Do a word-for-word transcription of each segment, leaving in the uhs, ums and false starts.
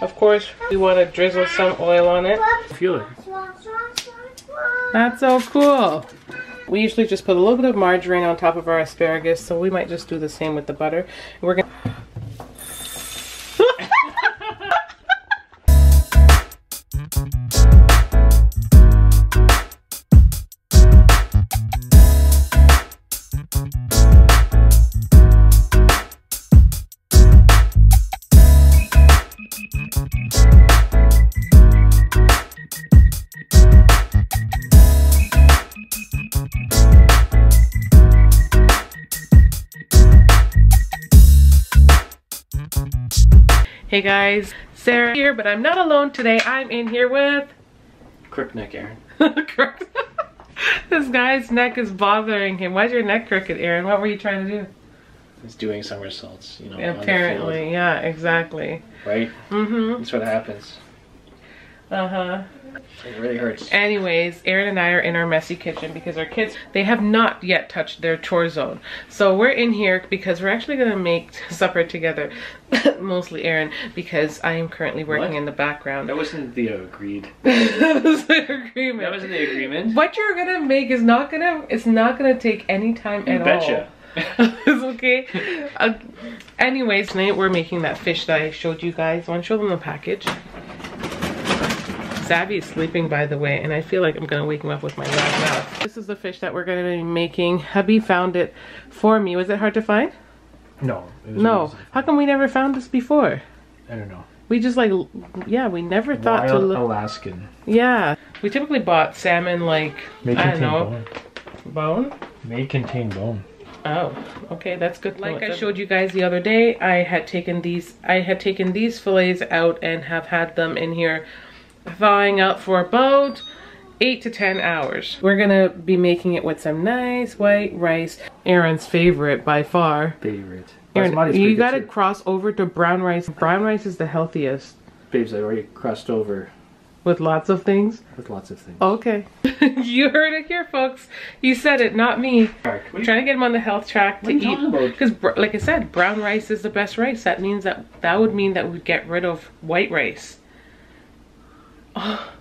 Of course, we want to drizzle some oil on it. Fuel it. That's so cool. We usually just put a little bit of margarine on top of our asparagus, so we might just do the same with the butter. We're gonna Hey guys, Sarah here, but I'm not alone today. I'm in here with crook neck Aaron. This guy's neck is bothering him. Why's your neck crooked, Aaron? What were you trying to do? It's doing somersaults, you know. Apparently, yeah, exactly. Right? Mm-hmm. That's what happens. Uh-huh. It really hurts. Anyways, Aaron and I are in our messy kitchen because our kids, they have not yet touched their chore zone. So we're in here because we're actually going to make supper together. Mostly Aaron, because I am currently working what? in the background. That wasn't the agreed. That was the agreement. That wasn't the agreement. What you're going to make is not going to, it's not going to take any time you at betcha. all. It's okay. Uh, anyways, tonight we're making that fish that I showed you guys. I want to show them the package. Savvy is sleeping, by the way, and I feel like I'm gonna wake him up with my loud mouth. This is the fish that we're gonna be making. Hubby found it for me. Was it hard to find? No. It was no. Easy. How come we never found this before? I don't know. We just like, yeah, we never Wild thought to look. Alaskan. Yeah. We typically bought salmon like, May I don't know. Bone. Bone? May contain bone. Oh, okay, that's good. Like I showed you guys the other day, I had taken these, I had taken these fillets out and have had them in here thawing out for about eight to ten hours. We're gonna be making it with some nice white rice. Aaron's favorite by far. Favorite. Aaron, you gotta too. cross over to brown rice. Brown rice is the healthiest. Babes, I already crossed over. With lots of things? With lots of things. Okay. You heard it here, folks. You said it, not me. Mark, I'm trying to get him on the health track to eat. Because, like I said, brown rice is the best rice. That means that, that would mean that we'd get rid of white rice. Oh,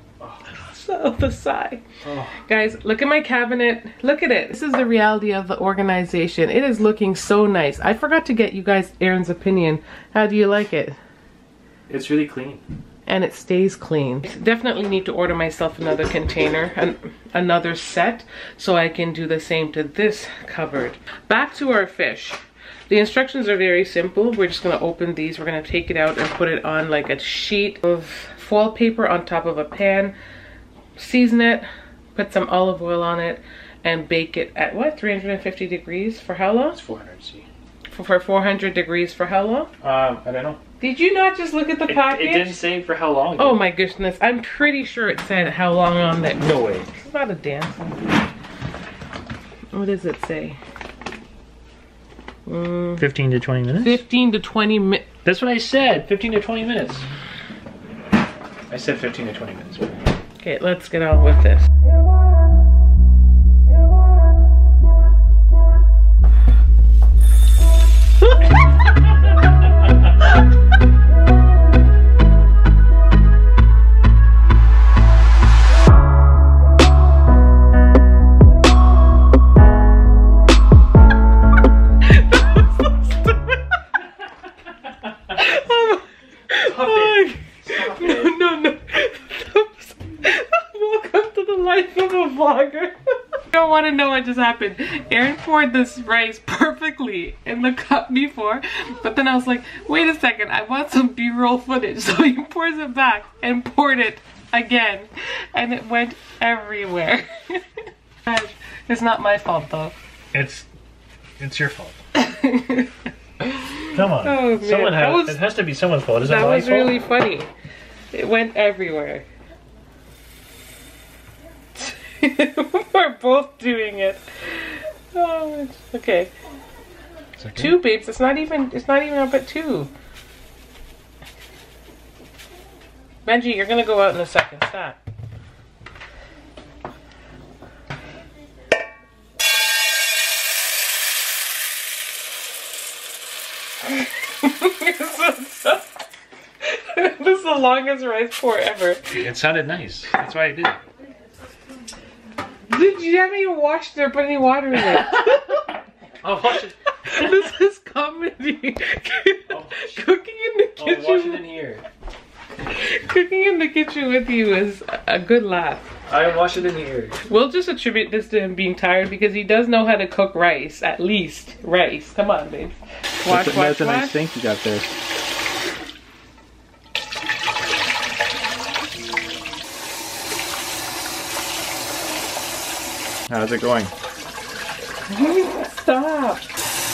so the sigh. Oh. Guys, look at my cabinet. Look at it. This is the reality of the organization. It is looking so nice. I forgot to get you guys Aaron's opinion. How do you like it? It's really clean. And it stays clean. I definitely need to order myself another container, and another set, so I can do the same to this cupboard. Back to our fish. The instructions are very simple. We're just gonna open these. We're gonna take it out and put it on like a sheet of foil paper on top of a pan, season it, put some olive oil on it, and bake it at what, three hundred fifty degrees for how long? It's four hundred C. For, for four hundred degrees for how long? Um, I don't know. Did you not just look at the it, package? It didn't say for how long. Oh my goodness, I'm pretty sure it said how long on that. No way. It's not a dance. What does it say? Mm, fifteen to twenty minutes? fifteen to twenty minutes. That's what I said, fifteen to twenty minutes. I said fifteen to twenty minutes. Okay, let's get on with this. Want to know what just happened. Aaron poured this rice perfectly in the cup before, but then I was like, wait a second, I want some B-roll footage. So he pours it back and poured it again, and it went everywhere. It's not my fault though. It's it's your fault. Come on. Oh, someone has, was, it has to be someone's fault. Is that was fault? Really funny. It went everywhere. We're both doing it. Oh, okay. okay. Two babes. It's not even. It's not even up at two. Benji, you're gonna go out in a second. Stop. This was the longest rice pour ever. It sounded nice. That's why I did it. Dude, you haven't even washed there, put any water in it. I'll wash it. This is comedy. Cooking in the kitchen. I'll wash it in here. Cooking in the kitchen with you is a good laugh. I wash it in here. We'll just attribute this to him being tired because he does know how to cook rice. At least rice. Come on, babe. Wash, that's, wash, that's wash. That's a nice sink you got there. How's it going? Stop.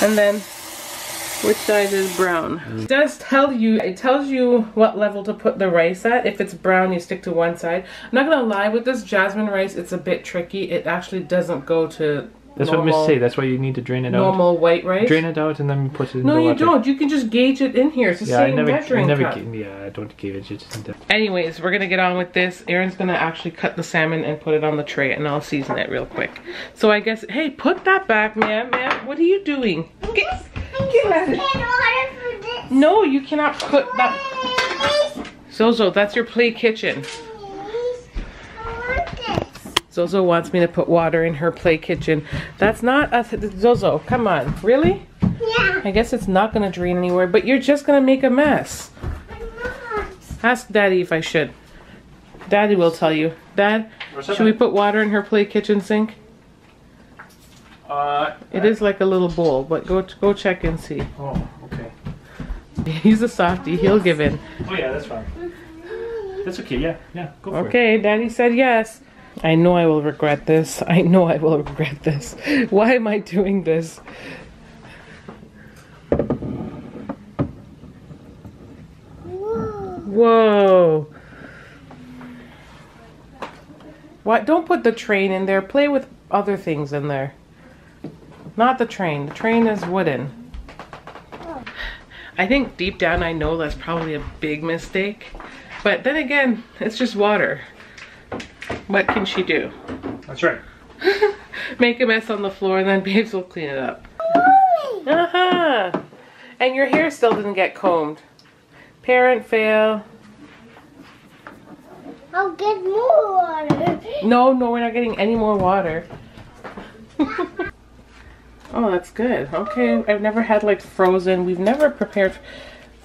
And then, which side is brown? Mm. It does tell you, it tells you what level to put the rice at. If it's brown, you stick to one side. I'm not gonna lie, with this jasmine rice, it's a bit tricky. It actually doesn't go to That's normal, what Miss say, that's why you need to drain it normal out. Normal white rice? Drain it out and then put it in no, the water. No, you don't. You can just gauge it in here. It's the yeah, same I never, measuring I never cup. Yeah, I don't gauge it. Just anyways, we're going to get on with this. Aaron's going to actually cut the salmon and put it on the tray and I'll season it real quick. So I guess, hey, put that back, ma'am. Ma'am, what are you doing? Get, get at it. No, you cannot put that. Zozo, that's your play kitchen. Zozo wants me to put water in her play kitchen. That's not us. Zozo, come on. Really? Yeah. I guess it's not going to drain anywhere, but you're just going to make a mess. I'm not. Ask Daddy if I should. Daddy will tell you. Dad, should we put water in her play kitchen sink? Uh, it is like a little bowl, but go go check and see. Oh, okay. He's a softie. He'll give in. Oh, yeah, that's fine. That's okay. Yeah, yeah. Go for okay, it. Okay, Daddy said yes. I know I will regret this. I know I will regret this. Why am I doing this? Whoa. Whoa. What? Don't put the train in there. Play with other things in there. Not the train. The train is wooden. I think deep down I know that's probably a big mistake. But then again, it's just water. What can she do? That's right. Make a mess on the floor and then babes will clean it up. Uh-huh. And your hair still didn't get combed. Parent fail. I'll get more water. No, no, we're not getting any more water. Oh, that's good. Okay, I've never had like frozen. We've never prepared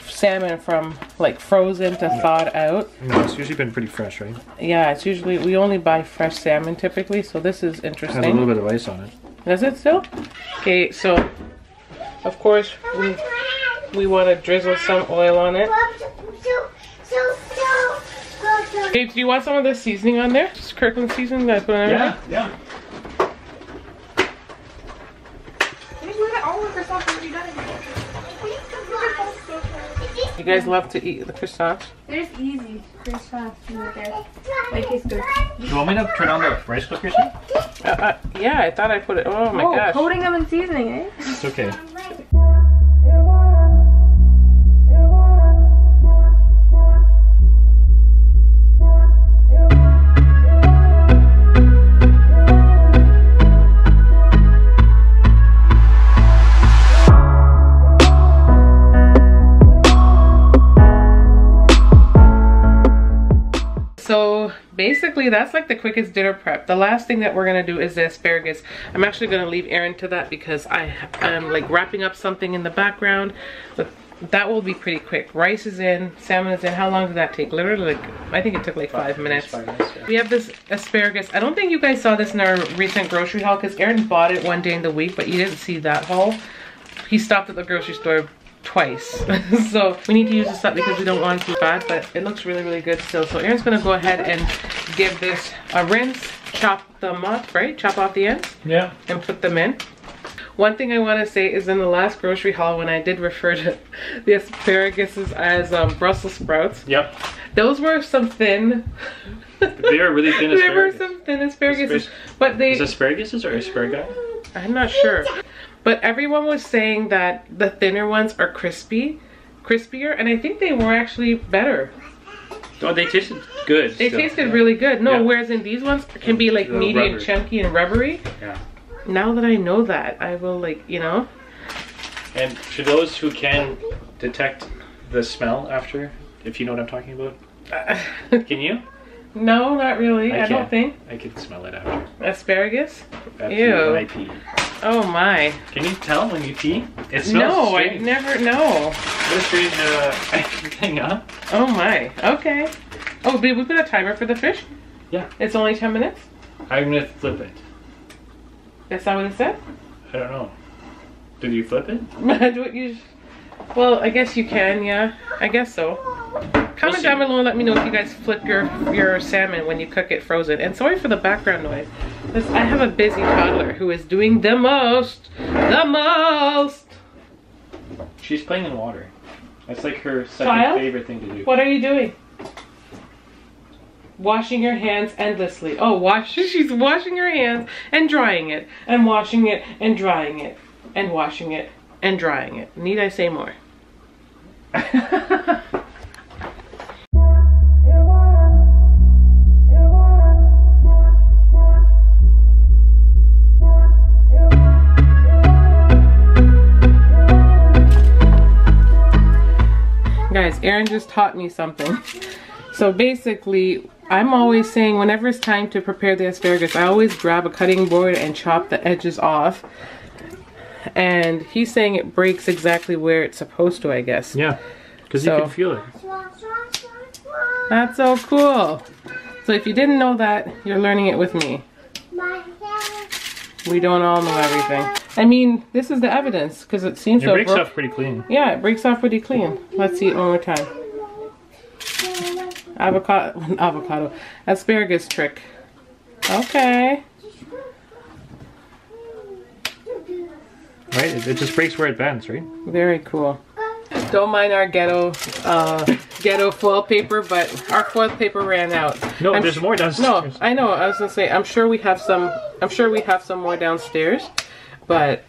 salmon from like frozen to thawed out. No, it's usually been pretty fresh, right? Yeah, it's usually, we only buy fresh salmon typically, so this is interesting. It has a little bit of ice on it. Does it still? Okay, so of course we, we want to drizzle some oil on it. Hey, do you want some of the seasoning on there? Just Kirkland seasoning that I put on everything? Yeah, yeah. You guys love to eat the croissants? There's easy croissants in there. Like it's good. Do you want me to turn on the rice cooker? Uh, uh, yeah, I thought I put it. Oh my oh, gosh. Holding them and seasoning, eh? It's okay. Basically, that's like the quickest dinner prep. The last thing that we're gonna do is the asparagus. I'm actually gonna leave Aaron to that because I am like wrapping up something in the background. But that will be pretty quick. Rice is in, salmon is in. How long did that take? Literally, like, I think it took like five, five minutes. Five minutes yeah. We have this asparagus. I don't think you guys saw this in our recent grocery haul because Aaron bought it one day in the week, but you didn't see that haul. He stopped at the grocery store twice. So we need to use this up because we don't want it to be bad, but it looks really, really good still. So Aaron's gonna go ahead and give this a rinse, chop them up, right? Chop off the ends. Yeah. And put them in. One thing I want to say is in the last grocery haul when I did refer to the asparaguses as um, Brussels sprouts. Yep. Those were some thin. They are really thin asparagus. There were some thin asparaguses. Asparagus. But they... Is asparaguses or asparagus? I'm not sure. But everyone was saying that the thinner ones are crispy, crispier, and I think they were actually better. Oh, they tasted good. They still. tasted yeah. really good. No, yeah. whereas in these ones can be like meaty rubbery. and chunky and rubbery. Yeah. Now that I know that, I will like, you know. And to those who can detect the smell after, if you know what I'm talking about. Can you? No, not really. I, I don't think. I can smell it after. Asparagus? After Ew. I pee. Oh my. Can you tell when you pee? It smells No, strange. I never know. Let's read the thing up. Oh my. Okay. Oh, did we put a timer for the fish? Yeah. It's only ten minutes? I'm going to flip it. That's not what it said? I don't know. Did you flip it? Do you... Well, I guess you can, yeah. I guess so. Comment we'll down below and let me know if you guys flip your, your salmon when you cook it frozen. And sorry for the background noise. Because I have a busy toddler who is doing the most. The most! She's playing in water. That's like her second Child? favorite thing to do. What are you doing? Washing your hands endlessly. Oh, wash. She's washing her hands and drying it. And washing it and drying it. And washing it and drying it. Need I say more? Guys, Erin just taught me something. So basically, I'm always saying whenever it's time to prepare the asparagus, I always grab a cutting board and chop the edges off. And he's saying it breaks exactly where it's supposed to, I guess. Yeah, because so, you can feel it. That's so cool. So if you didn't know that, you're learning it with me. We don't all know everything. I mean, this is the evidence, because it seems to It breaks broke. off pretty clean. Yeah, it breaks off pretty clean. Let's see it one more time. Avocado, avocado, asparagus trick. Okay. Right, it, it just breaks where it bends, right? Very cool. Don't mind our ghetto, uh, ghetto foil paper, but our foil paper ran out. No, I'm there's more downstairs. No, I know. I was gonna say, I'm sure we have some. I'm sure we have some more downstairs, but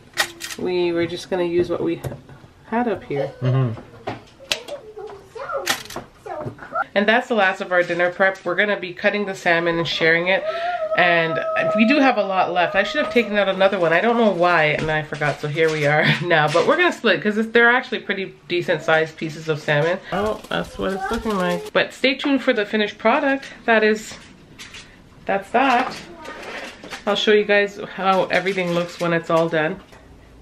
we were just gonna use what we had up here. Mm-hmm. And that's the last of our dinner prep. We're gonna be cutting the salmon and sharing it. And we do have a lot left. I should have taken out another one. I don't know why, and I forgot, so here we are now. But we're gonna split, because they're actually pretty decent sized pieces of salmon. Oh, that's what it's looking like. But stay tuned for the finished product. That is, that's that. I'll show you guys how everything looks when it's all done.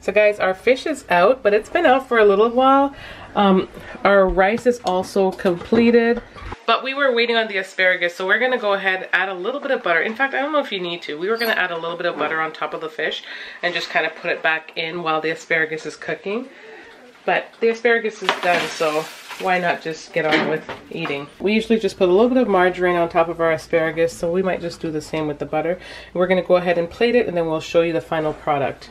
So guys, our fish is out, but it's been out for a little while. Um, our rice is also completed. But we were waiting on the asparagus, so we're gonna go ahead and add a little bit of butter. In fact, I don't know if you need to. We were gonna add a little bit of butter on top of the fish and just kind of put it back in while the asparagus is cooking. But the asparagus is done, so why not just get on with eating? We usually just put a little bit of margarine on top of our asparagus, so we might just do the same with the butter. We're gonna go ahead and plate it, and then we'll show you the final product.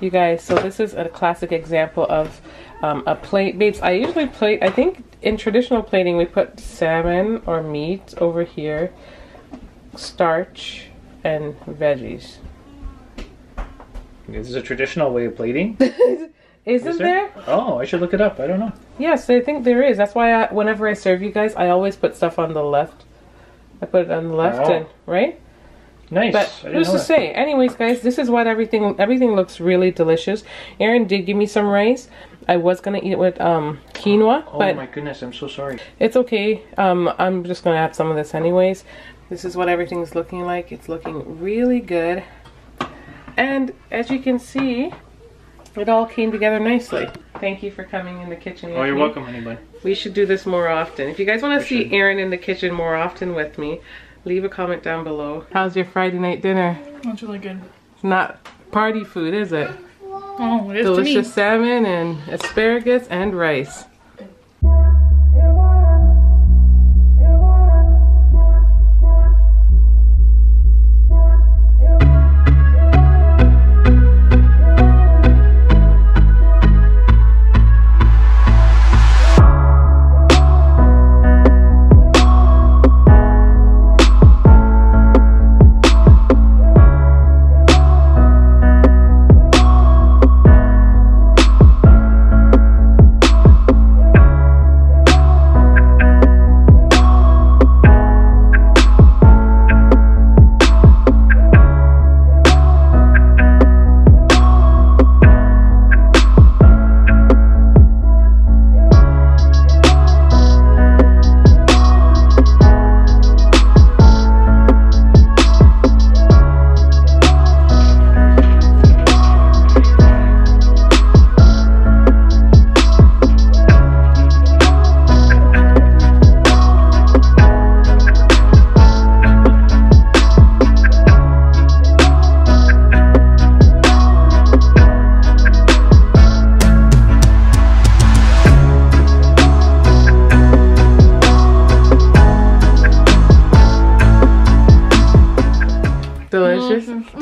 You guys, so this is a classic example of um, a plate. Babes, I usually plate, I think in traditional plating, we put salmon or meat over here, starch, and veggies. This is a traditional way of plating? Isn't is there? there? Oh, I should look it up. I don't know. Yes, I think there is. That's why I, whenever I serve you guys, I always put stuff on the left. I put it on the left, oh. and right? Nice. But who's to say? Anyways, guys, this is what everything everything looks really delicious. Erin did give me some rice. I was gonna eat it with um quinoa. Oh but my goodness, I'm so sorry. It's okay. Um, I'm just gonna add some of this anyways. This is what everything's looking like. It's looking really good. And as you can see, it all came together nicely. Thank you for coming in the kitchen with me. Oh, you're welcome, honey bun. We should do this more often. If you guys want to see Erin in the kitchen more often with me, leave a comment down below. How's your Friday night dinner? That's really good. It's not party food, is it? Oh, it is to me. Delicious salmon and asparagus and rice.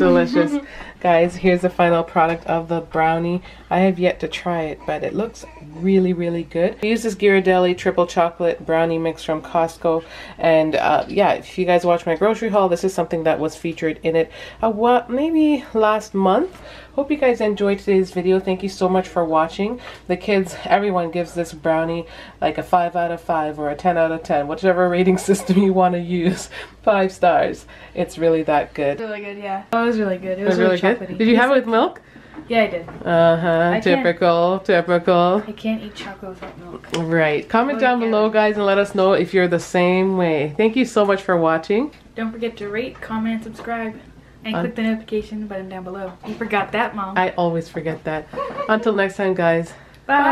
delicious. Guys, here's the final product of the brownie. I have yet to try it, but it looks really, really good. I use this Ghirardelli triple chocolate brownie mix from Costco, and uh, yeah, if you guys watch my grocery haul, this is something that was featured in it a while, maybe last month. Hope you guys enjoyed today's video. Thank you so much for watching. The kids, everyone gives this brownie like a five out of five or a ten out of ten, whichever rating system you want to use. Five stars. It's really that good. Really good, yeah. Oh, it was really good. It was, it was really, really good. Did you have it with milk? Yeah, I did. Uh-huh. Typical, typical. I can't eat chocolate without milk. Right. Comment oh, down below, guys, and let us know if you're the same way. Thank you so much for watching. Don't forget to rate, comment, and subscribe. And um, click the notification button down below. You forgot that, Mom. I always forget that. Until next time, guys. Bye.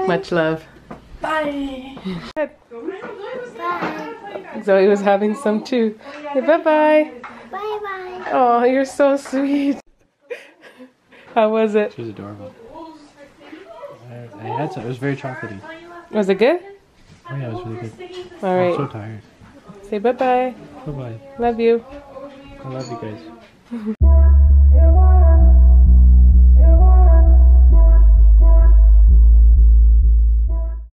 Bye. Much love. Bye. Bye. Zoe was having some too. Hey, bye-bye. Bye-bye. Oh, you're so sweet. How was it? She was adorable. I, I had some. It was very chocolatey. Was it good? Oh yeah, it was really good. All right. I'm so tired. Say bye-bye. Bye-bye. Love you. I love you guys.